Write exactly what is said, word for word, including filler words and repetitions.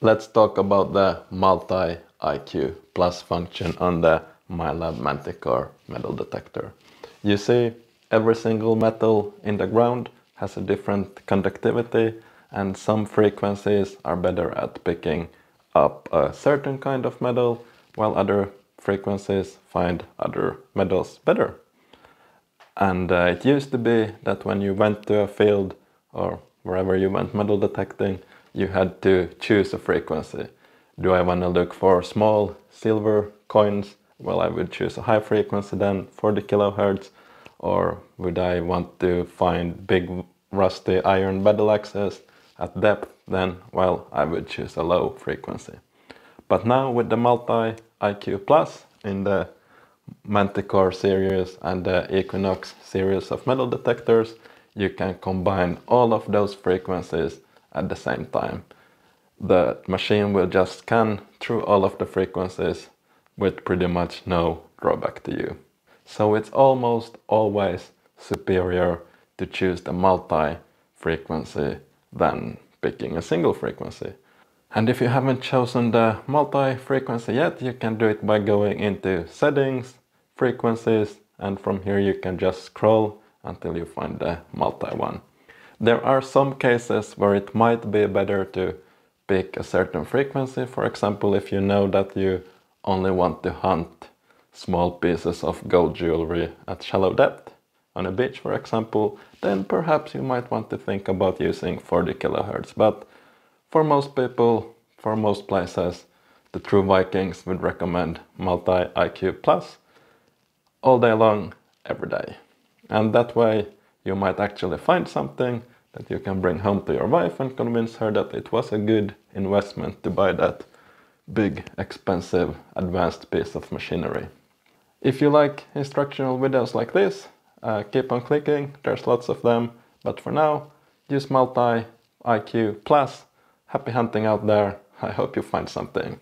Let's talk about the Multi-I Q Plus function on the Minelab Manticore metal detector. You see, every single metal in the ground has a different conductivity, and some frequencies are better at picking up a certain kind of metal, while other frequencies find other metals better. And uh, it used to be that when you went to a field or wherever you went metal detecting, you had to choose a frequency. Do I want to look for small silver coins? Well, I would choose a high frequency then, forty kilohertz. Or would I want to find big rusty iron battle axes at depth? Then, well, I would choose a low frequency. But now with the Multi-I Q Plus in the Manticore series and the Equinox series of metal detectors, you can combine all of those frequencies at the same time. The machine will just scan through all of the frequencies with pretty much no drawback to you. So it's almost always superior to choose the multi-frequency than picking a single frequency. And if you haven't chosen the multi-frequency yet, you can do it by going into Settings, Frequencies, and from here you can just scroll until you find the multi one. There are some cases where it might be better to pick a certain frequency. For example, if you know that you only want to hunt small pieces of gold jewelry at shallow depth on a beach, for example, then perhaps you might want to think about using forty kilohertz. But for most people, for most places, the True Vikings would recommend Multi-I Q Plus all day long, every day. And that way you might actually find something that you can bring home to your wife and convince her that it was a good investment to buy that big, expensive, advanced piece of machinery. If you like instructional videos like this, uh, keep on clicking, there's lots of them. But for now, use Multi-I Q Plus. Happy hunting out there, I hope you find something.